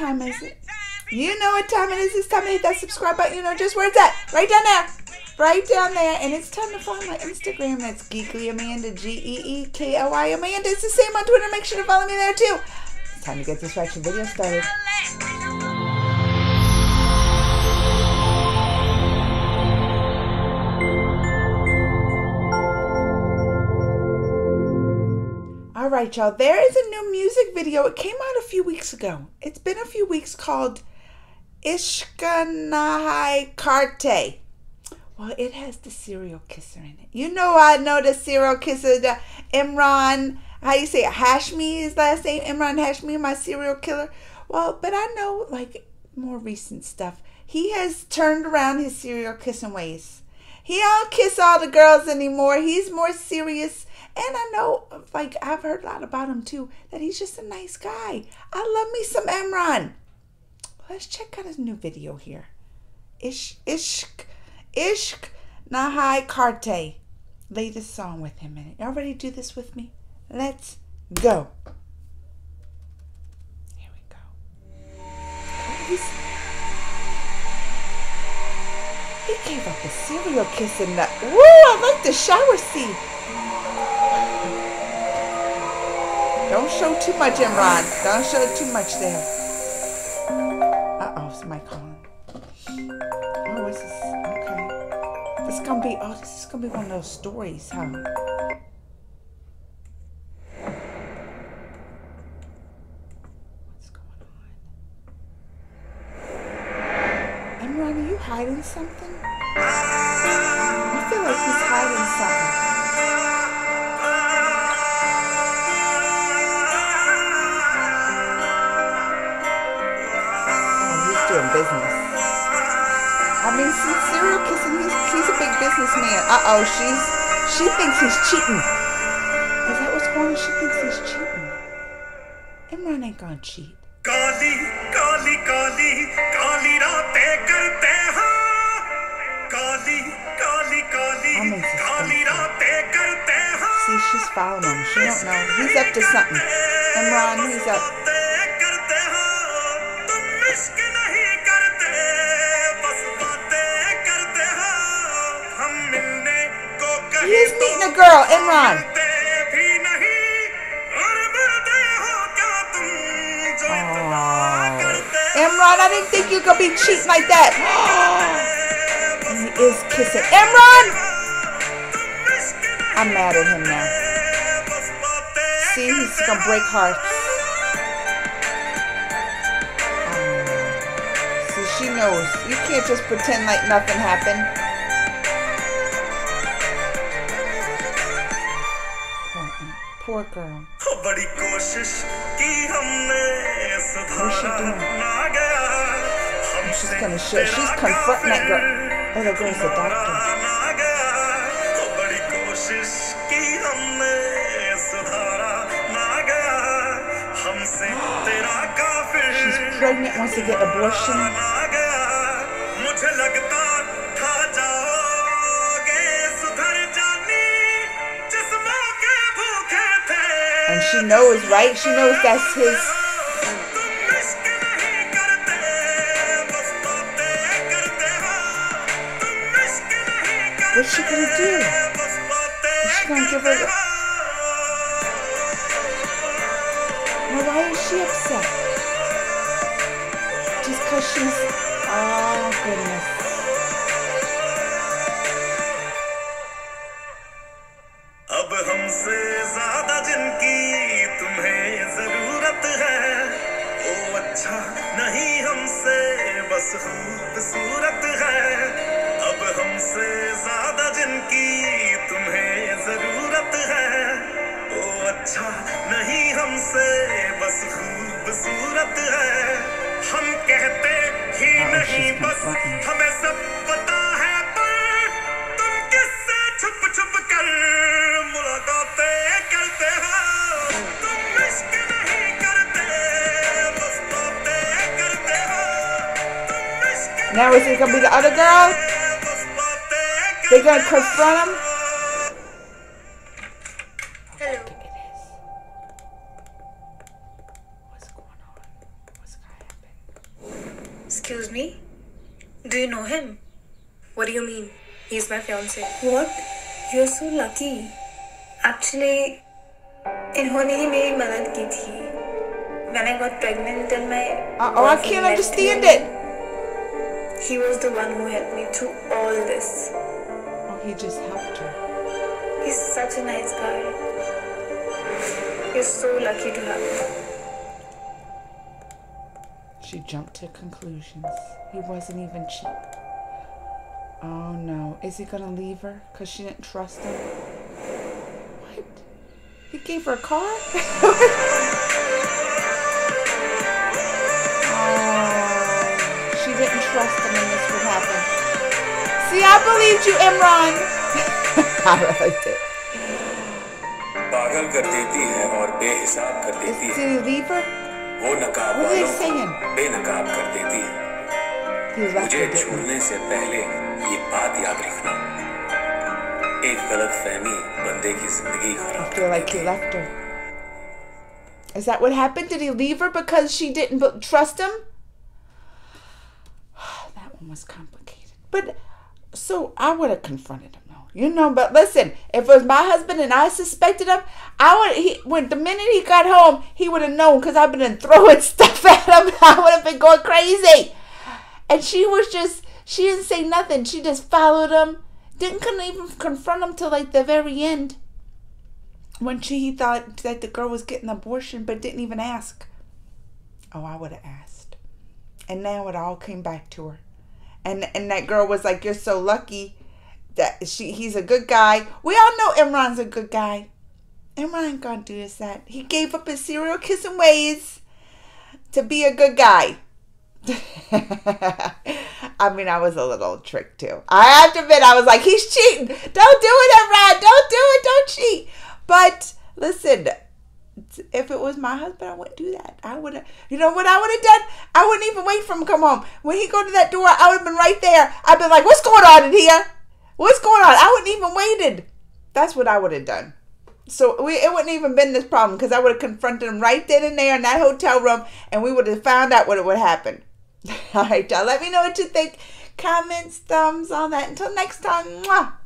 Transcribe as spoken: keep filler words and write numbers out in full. time is it? You know what time it is. It's time to hit that subscribe button. You know just where it's at. Right down there. Right down there. And it's time to follow my Instagram. That's Geekly Amanda. G E E K L Y Amanda. It's the same on Twitter. Make sure to follow me there too. It's time to get this reaction video started. Alright y'all, there is a new music video. It came out a few weeks ago. It's been a few weeks, called Ishq Nahi Karte. Well, it has the serial kisser in it. You know I know the serial kisser, the Emraan, how do you say it? Hashmi, his last name, Emraan Hashmi, my serial killer. Well, but I know like more recent stuff. He has turned around his serial kissing ways. He don't kiss all the girls anymore. He's more serious. And I know, like, I've heard a lot about him, too, that he's just a nice guy. I love me some Emraan. Let's check out his new video here. Ishq, Ishq, Ishq Nahi Karte. Latest song with him in it. Y'all ready to do this with me? Let's go. Here we go. He's, he gave up a serial kiss in the... Woo, I like the shower scene. Don't show too much, Emraan. Don't show too much there. Uh-oh, it's my calling. Oh, is this? Okay. This is gonna be, oh, this is gonna be one of those stories, huh? What's going on? Emraan, are you hiding something? I feel like he's hiding something. Doing business. I mean, since serial kissing, he's, he's a big businessman. Uh-oh, she's she thinks he's cheating. Is that what's going on? She thinks he's cheating. Emraan ain't gonna cheat. Kali, kali, kali, kali raate karte ho. Kali, kali, kali, kali raate karte ho. See, she's following him. She don't know. He's up to something. Emraan, he's up. He's meeting a girl, Emraan. Oh. Emraan, I didn't think you could be cheating like that. Oh. He is kissing. Emraan! I'm mad at him now. See, he's gonna break hearts. Oh. See, she knows. You can't just pretend like nothing happened. Poor girl. What is she doing? And she's gonna show. She's confronting that girl. Oh, that girl's a doctor. She's pregnant, wants to get abortion. And she knows, right? She knows that's his. What's she gonna do? Is she gonna give her? Well, why is she upset? Just cause she's. Oh goodness. Ab humse zyada jinki tumhe zarurat hai oh acha nahi humse bas khoobsurat hai ab humse zyada jinki tumhe zarurat hai oh acha nahi humse bas khoobsurat hai hum kehte hi nahi bas hame sab pata hai par tum kisse chup chup kar now is it gonna be the other girl? They're gonna confront him? Hello. Look at this. What's going on? What's gonna happen? Excuse me? Do you know him? What do you mean? He's my fiancé. What? You're so lucky. Actually, इन्होंने ही मेरी मदद की थी. When I got pregnant and my uh, oh, I can't understand him, it. He was the one who helped me through all this. Oh, he just helped her. He's such a nice guy. You're so lucky to have him. She jumped to conclusions. He wasn't even cheap. Oh no. Is he gonna leave her? Because she didn't trust him? What? He gave her a car? Oh, she didn't trust him and this would happen. See, I believed you, Emraan. I liked it. Is, did he leave her? वो नकाब बेनकाब कर देती है। मुझे छोड़ने से पहले ये बात याद रखना, एक गलतफहमी बंदे की जिंदगी खराब कर देती है। Is that what happened? Did he leave her because she didn't trust him? That one was complicated. But so I would have confronted him. You know, but listen, if it was my husband and I suspected him, I would, he, when the minute he got home, he would have known because I've been throwing stuff at him. I would have been going crazy. And she was just, she didn't say nothing. She just followed him. Didn't couldn't even confront him till like the very end when she, he thought that the girl was getting an abortion but didn't even ask. Oh, I would have asked. And now it all came back to her. And, and that girl was like, you're so lucky. That she he's a good guy. We all know Emraan's a good guy. Emraan ain't gonna do this that. He gave up his serial kissing ways to be a good guy. I mean, I was a little tricked too. I have to admit, I was like, he's cheating. Don't do it, Emraan. Don't do it. Don't cheat. But listen, if it was my husband, I wouldn't do that. I would, you know what I would have done? I wouldn't even wait for him to come home. When he go to that door, I would have been right there. I'd been like, what's going on in here? What's going on? I wouldn't even waited. That's what I would have done. So we, it wouldn't even been this problem because I would have confronted him right then and there in that hotel room and we would have found out what it would happen. All right, y'all. Let me know what you think. Comments, thumbs, all that. Until next time. Mwah.